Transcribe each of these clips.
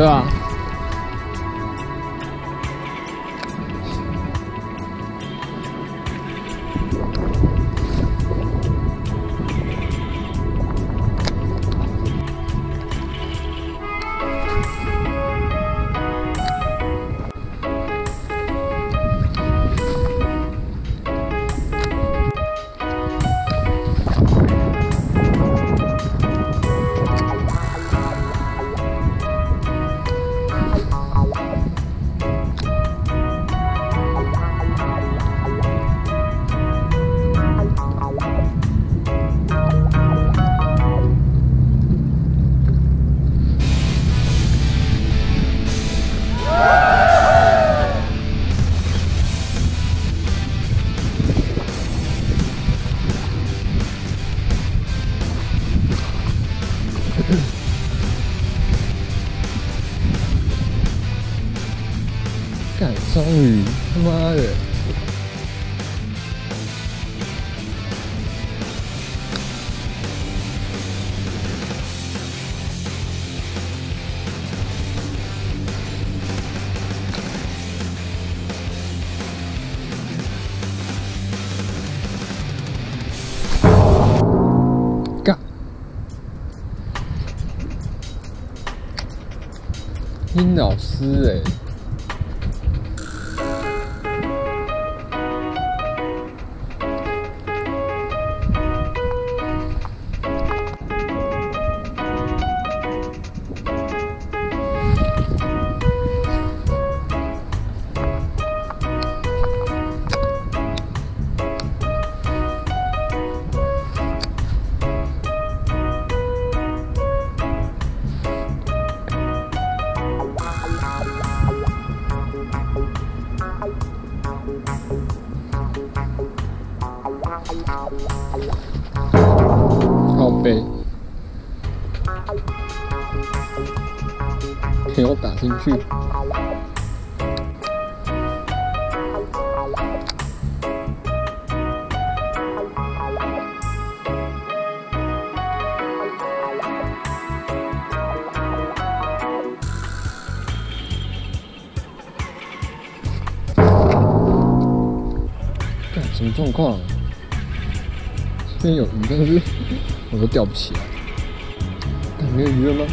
对吧？干章鱼，他妈的！干！英老师哎。 靠背，给我打进去。 什么状况、啊？这边有鱼，但是我都钓不起来。没有鱼了吗？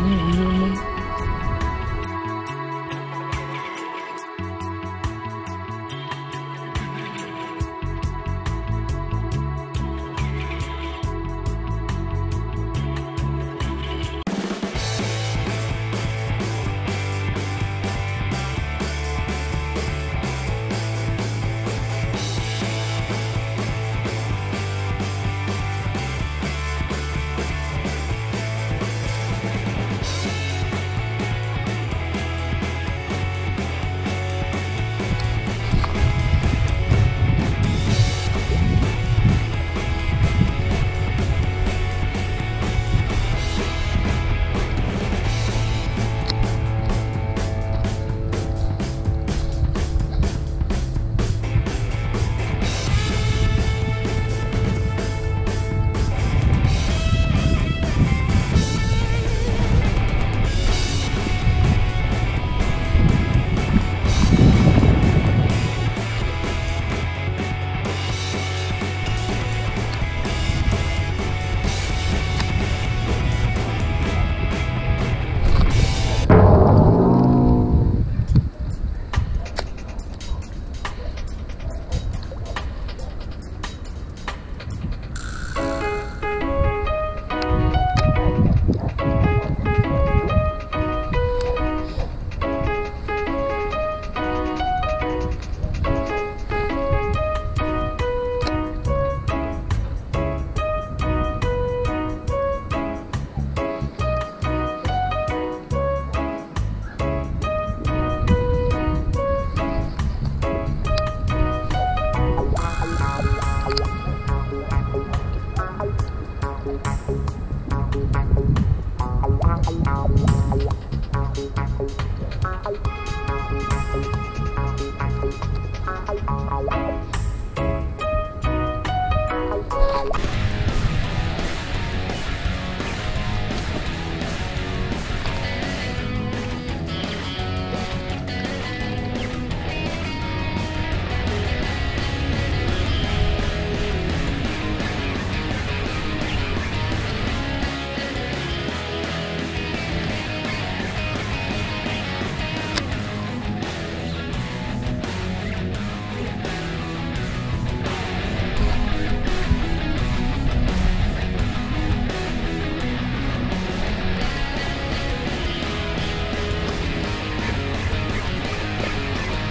没有鱼了吗？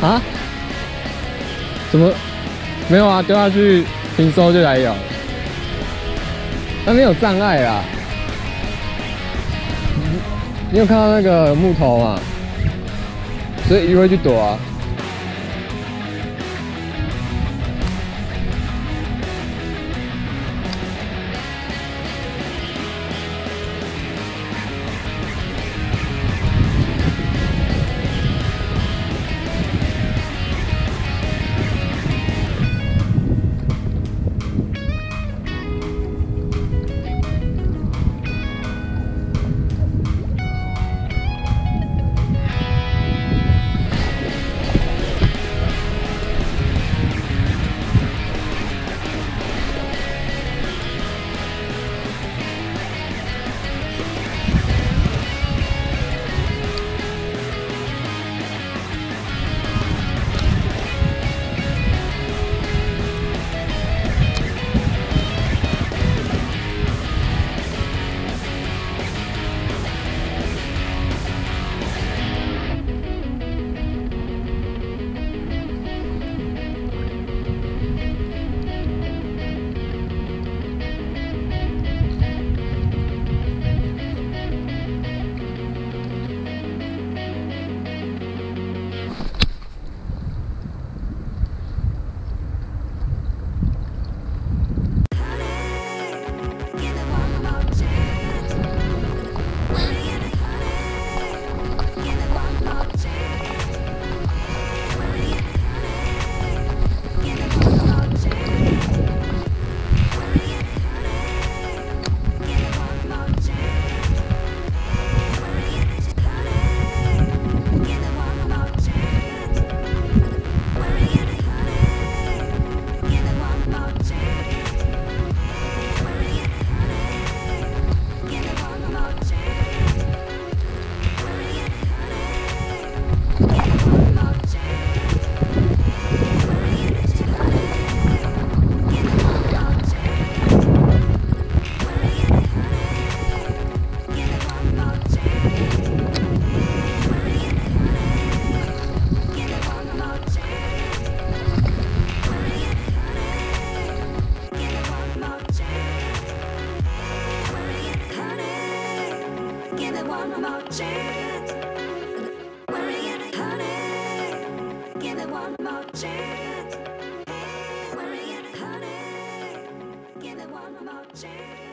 啊？怎么没有啊？丢下去平收就来咬，那没有障碍啦。你有看到那个木头嘛？所以鱼会去躲啊。 Give it one more chance.